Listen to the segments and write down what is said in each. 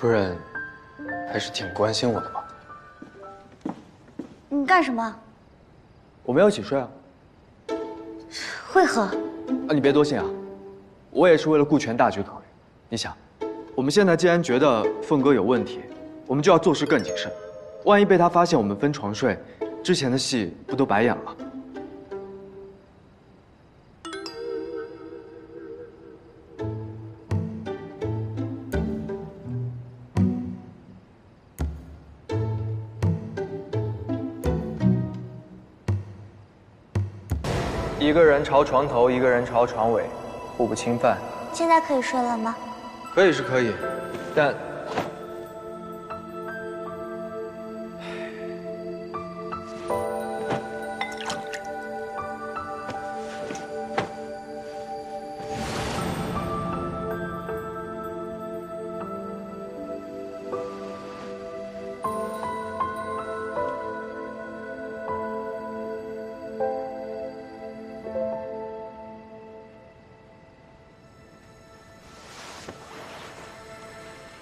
夫人还是挺关心我的嘛。你干什么？我们要一起睡啊。会合。啊，你别多心啊，我也是为了顾全大局考虑。你想，我们现在既然觉得凤哥有问题，我们就要做事更谨慎。万一被他发现我们分床睡，之前的戏不都白演了吗？ 一个人朝床头，一个人朝床尾，互不侵犯。现在可以睡了吗？可以是可以，但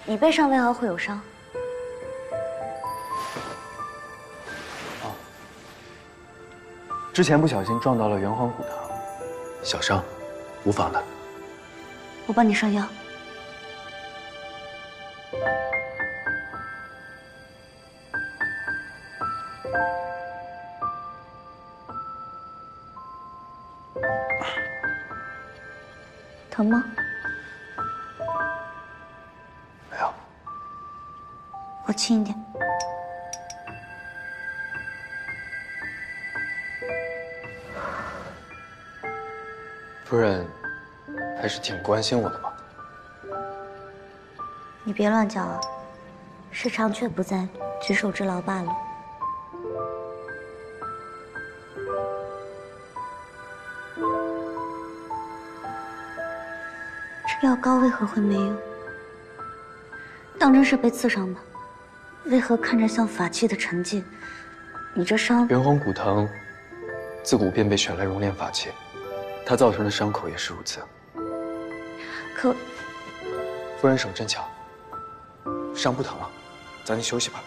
你背上为何会有伤？哦，之前不小心撞到了圆环虎堂，小伤，无妨的。我帮你上药。疼吗？ 我轻一点。夫人还是挺关心我的嘛。你别乱叫啊，是长雀不在，举手之劳罢了。这药膏为何会没用？当真是被刺伤的？ 为何看着像法器的沉寂？你这伤……圆环骨疼，自古便被选来熔炼法器，它造成的伤口也是如此。可，夫人手真巧，伤不疼了，咱就休息吧。